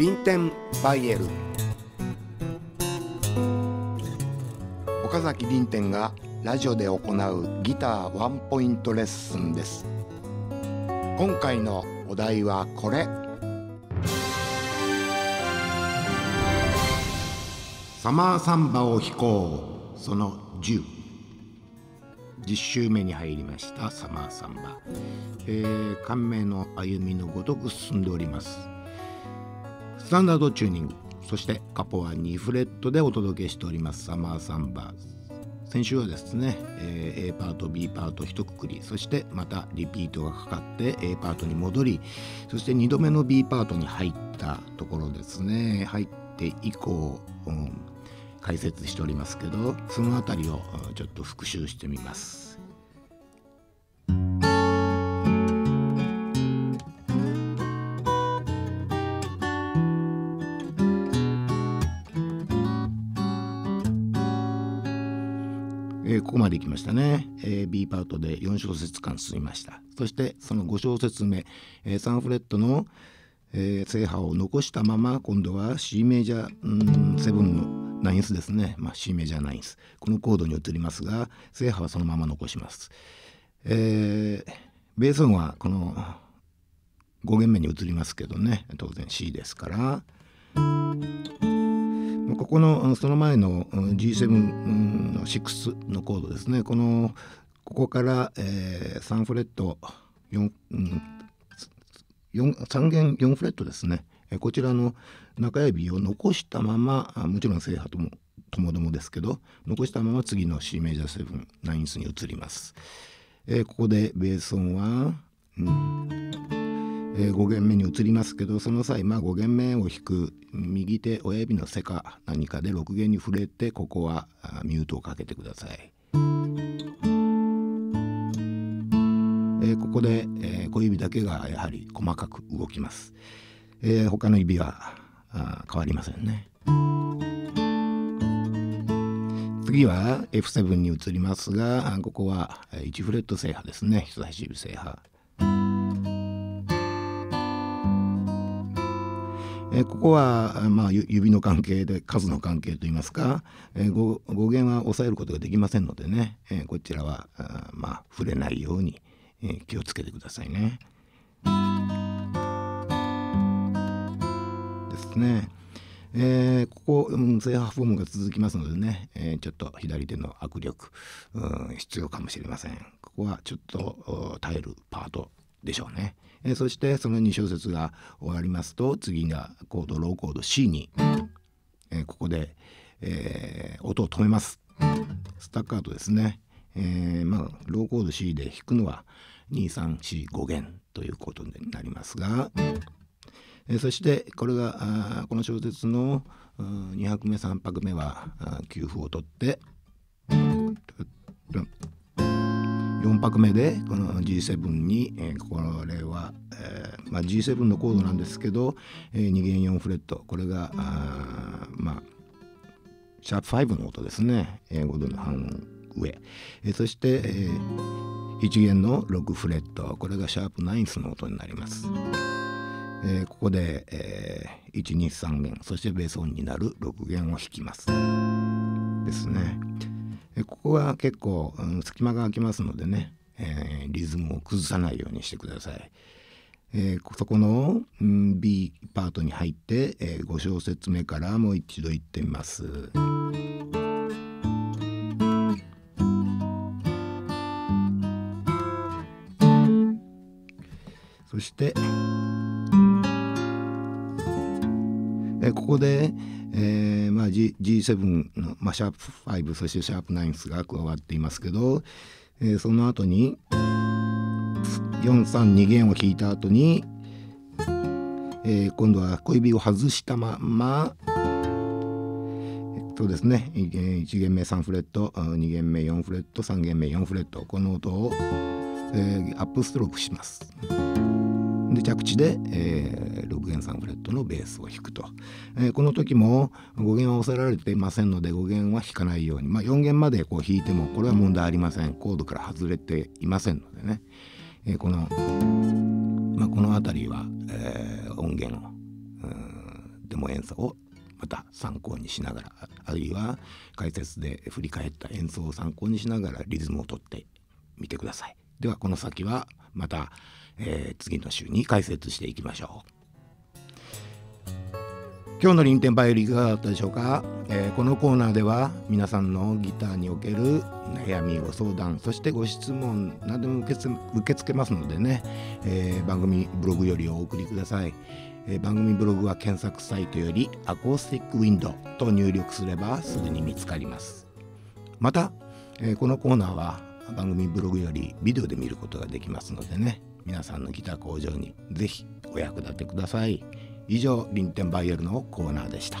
ビンテンバイエル。岡崎ビンテンがラジオで行うギターワンポイントレッスンです。今回のお題はこれ。サマーサンバを弾こう、その10。10週目に入りましたサマーサンバ、感銘の歩みのごとく進んでおります。スタンダードチューニング、そしてカポは2フレットでお届けしておりますサマーサンバ。先週はですね、A パート B パート一括り、そしてまたリピートがかかって A パートに戻り、そして2度目の B パートに入ったところですね。入って以降、解説しておりますけど、そのあたりをちょっと復習してみます。ここまでいきましたね。B パートで4小節間進みました。そしてその5小節目、3フレットの制覇を残したまま、今度は C メジャー7のナインスですね、C メジャーナインス、このコードに移りますが、制覇はそのまま残します。ベース音はこの5弦目に移りますけどね、当然 C ですから、ここのその前の G7 の6のコードですね、ここから3フレット3弦4フレットですね、こちらの中指を残したまま、もちろん制覇ともともどもですけど、残したまま次の C メジャー7ナインスに移ります。ここでベース音は、5弦目に移りますけど、その際、5弦目を弾く右手親指の背か何かで6弦に触れて、ここはミュートをかけてください。ここで、小指だけがやはり細かく動きます。他の指は変わりませんね。次は F7 に移りますが、ここは1フレット制覇ですね、人差し指制覇。ここは、指の関係で数の関係といいますか、5弦は抑えることができませんのでね、こちらは触れないように気をつけてくださいね。ですね。ここ制覇フォームが続きますのでね、ちょっと左手の握力、必要かもしれません。ここはちょっと耐えるパートでしょうね。そしてその2小節が終わりますと、次がコードローコード C に、ここで、音を止めます。スタッカートですね。ローコード C で弾くのは 2,3,4,5 弦ということになりますが、そしてこれがこの小節の2拍目3拍目は休符を取って4拍目でこの G7 に、これは、G7 のコードなんですけど、2弦4フレット、これがシャープ5の音ですね、5度の半上、そして、1弦の6フレット、これがシャープ9の音になります。ここで、123弦、そしてベース音になる6弦を弾きますですね。ここは結構隙間が空きますのでね、リズムを崩さないようにしてください。そこの、B パートに入って、5小節目からもう一度いってみます。そして、ここでG7 の、シャープ5、そしてシャープ9が加わっていますけど、その後に432弦を弾いた後に、今度は小指を外したまま、そうですね、1弦目3フレット、2弦目4フレット、3弦目4フレット、この音を、アップストロークします。で着地で、6弦3フレットのベースを弾くと、この時も5弦は抑えられていませんので、5弦は弾かないように、4弦までこう弾いてもこれは問題ありません。コードから外れていませんのでね、この辺りは、音源をも演奏をまた参考にしながら、あるいは解説で振り返った演奏を参考にしながらリズムをとってみてください。ではこの先はまた、次の週に解説していきましょう。今日の輪天バイオリンいかがだったでしょうか。このコーナーでは皆さんのギターにおける悩み、ご相談、そしてご質問なども受け付けますのでね、番組ブログよりお送りください。番組ブログは検索サイトよりアコースティックウィンドと入力すればすぐに見つかります。また、このコーナーは番組ブログよりビデオで見ることができますのでね、皆さんのギター向上にぜひお役立てください。以上、輪天バイオリンのコーナーでした。